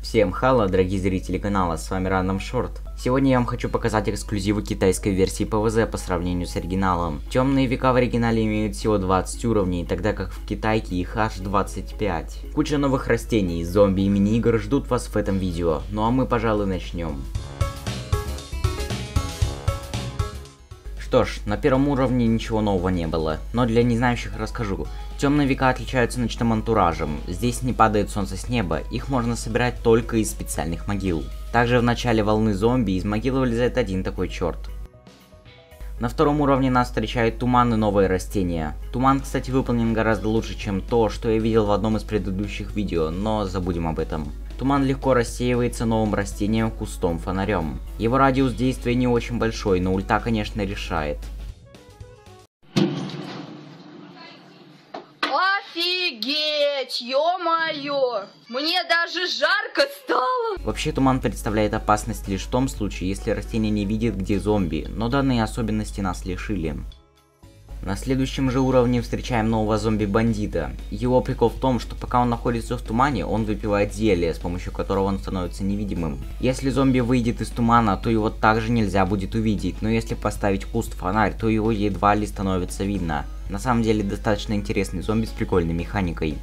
Всем хало, дорогие зрители канала, с вами Random Short. Сегодня я вам хочу показать эксклюзивы китайской версии PvZ по сравнению с оригиналом. Темные века в оригинале имеют всего 20 уровней, тогда как в китайке их аж 25. Куча новых растений, зомби и мини-игр ждут вас в этом видео, ну а мы, пожалуй, начнем. Что ж, на первом уровне ничего нового не было, но для незнающих расскажу. Темные века отличаются ночным антуражем, здесь не падает солнце с неба, их можно собирать только из специальных могил. Также в начале волны зомби из могилы вылезает один такой черт. На втором уровне нас встречают туман и новые растения. Туман, кстати, выполнен гораздо лучше, чем то, что я видел в одном из предыдущих видео, но забудем об этом. Туман легко рассеивается новым растением, кустом, фонарем. Его радиус действия не очень большой, но ульта, конечно, решает. Офигеть, ё-моё! Мне даже жарко стало! Вообще, туман представляет опасность лишь в том случае, если растение не видит, где зомби, но данные особенности нас лишили. На следующем же уровне встречаем нового зомби-бандита. Его прикол в том, что пока он находится в тумане, он выпивает зелье, с помощью которого он становится невидимым. Если зомби выйдет из тумана, то его также нельзя будет увидеть, но если поставить куст-фонарь, то его едва ли становится видно. На самом деле достаточно интересный зомби с прикольной механикой.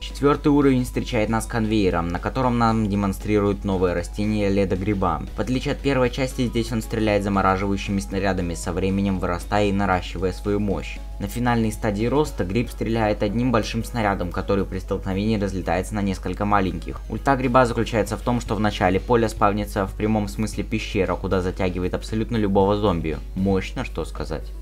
Четвертый уровень встречает нас конвейером, на котором нам демонстрируют новое растение ледогриба. В отличие от первой части, здесь он стреляет замораживающими снарядами, со временем вырастая и наращивая свою мощь. На финальной стадии роста гриб стреляет одним большим снарядом, который при столкновении разлетается на несколько маленьких. Ульта гриба заключается в том, что в начале поля спавнится в прямом смысле пещера, куда затягивает абсолютно любого зомби. Мощно, что сказать.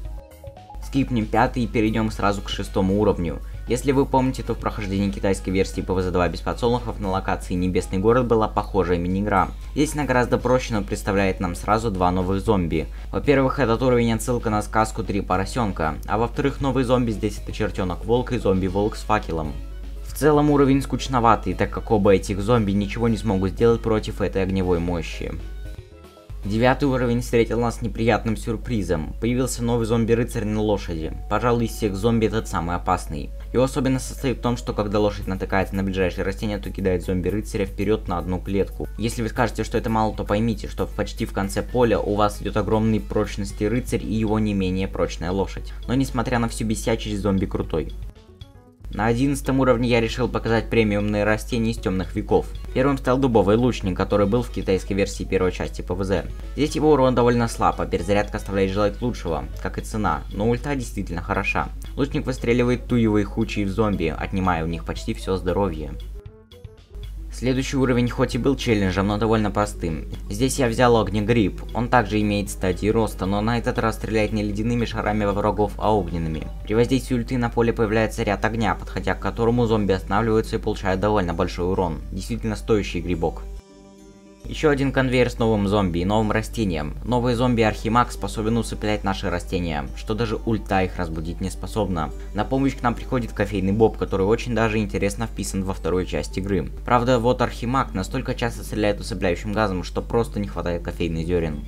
Скипнем пятый и перейдем сразу к шестому уровню. Если вы помните, то в прохождении китайской версии PvZ2 без подсолнухов на локации Небесный город была похожая мини-игра. Здесь она гораздо проще, но представляет нам сразу два новых зомби. Во-первых, этот уровень отсылка на сказку «Три поросенка», а во-вторых, новые зомби здесь это чертенок-волк и зомби-волк с факелом. В целом уровень скучноватый, так как оба этих зомби ничего не смогут сделать против этой огневой мощи. Девятый уровень встретил нас неприятным сюрпризом. Появился новый зомби-рыцарь на лошади. Пожалуй, из всех зомби этот самый опасный. Его особенность состоит в том, что когда лошадь натыкается на ближайшее растение, то кидает зомби-рыцаря вперед на одну клетку. Если вы скажете, что это мало, то поймите, что почти в конце поля у вас идет огромный прочности рыцарь и его не менее прочная лошадь. Но несмотря на всю бесячесть, зомби крутой. На 11 уровне я решил показать премиумные растения из темных веков. Первым стал дубовый лучник, который был в китайской версии первой части ПВЗ. Здесь его урон довольно слаб, а перезарядка оставляет желать лучшего, как и цена, но ульта действительно хороша. Лучник выстреливает туевые хучи в зомби, отнимая у них почти все здоровье. Следующий уровень хоть и был челленджем, но довольно простым. Здесь я взял огнегриб, он также имеет стадии роста, но на этот раз стреляет не ледяными шарами во врагов, а огненными. При воздействии ульты на поле появляется ряд огня, подходя к которому зомби останавливаются и получают довольно большой урон. Действительно стоящий грибок. Еще один конвейер с новым зомби и новым растением. Новый зомби Архимаг способен усыплять наши растения, что даже ульта их разбудить не способна. На помощь к нам приходит кофейный боб, который очень даже интересно вписан во вторую часть игры. Правда, вот Архимаг настолько часто стреляет усыпляющим газом, что просто не хватает кофейных зерен.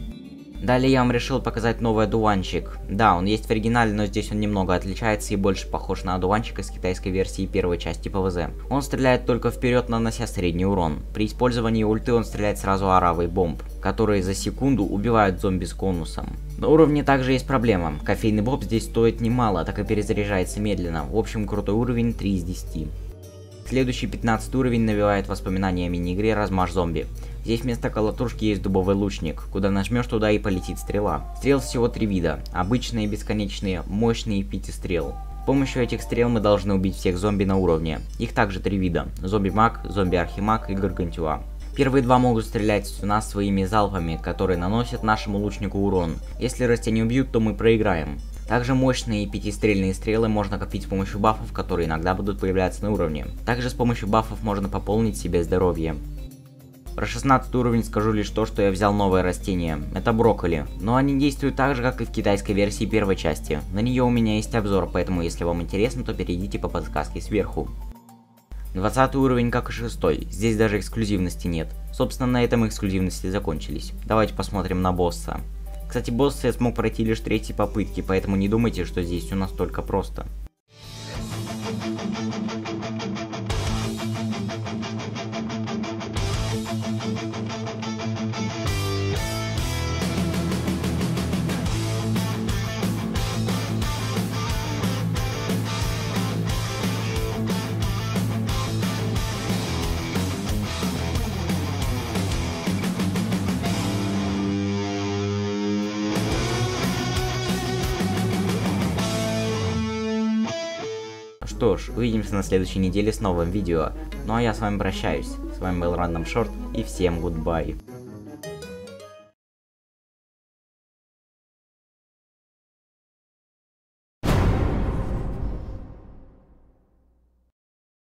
Далее я вам решил показать новый одуванчик. Да, он есть в оригинале, но здесь он немного отличается и больше похож на одуванчик из китайской версии первой части ПВЗ. Он стреляет только вперед, нанося средний урон. При использовании ульты он стреляет сразу оравой бомб, которые за секунду убивают зомби с конусом. На уровне также есть проблема. Кофейный боб здесь стоит немало, так и перезаряжается медленно. В общем, крутой уровень 3 из 10. Следующий 15 уровень навевает воспоминания о мини-игре «Размаш зомби». Здесь вместо колотушки есть дубовый лучник, куда нажмешь, туда и полетит стрела. Стрел всего 3 вида: обычные, бесконечные, мощные и пятистрел. С помощью этих стрел мы должны убить всех зомби на уровне. Их также 3 вида: зомби-маг, зомби-архимаг и гаргантюа. Первые два могут стрелять в нас своими залпами, которые наносят нашему лучнику урон. Если растения убьют, то мы проиграем. Также мощные пятистрельные стрелы можно копить с помощью бафов, которые иногда будут появляться на уровне. Также с помощью бафов можно пополнить себе здоровье. Про 16 уровень скажу лишь то, что я взял новое растение. Это брокколи, но они действуют так же, как и в китайской версии первой части. На нее у меня есть обзор, поэтому если вам интересно, то перейдите по подсказке сверху. 20 уровень, как и 6, здесь даже эксклюзивности нет. Собственно, на этом эксклюзивности закончились. Давайте посмотрим на босса. Кстати, босса я смог пройти лишь третьей попытки, поэтому не думайте, что здесь все настолько просто. Что ж, увидимся на следующей неделе с новым видео. Ну а я с вами прощаюсь. С вами был Random Short и всем goodbye.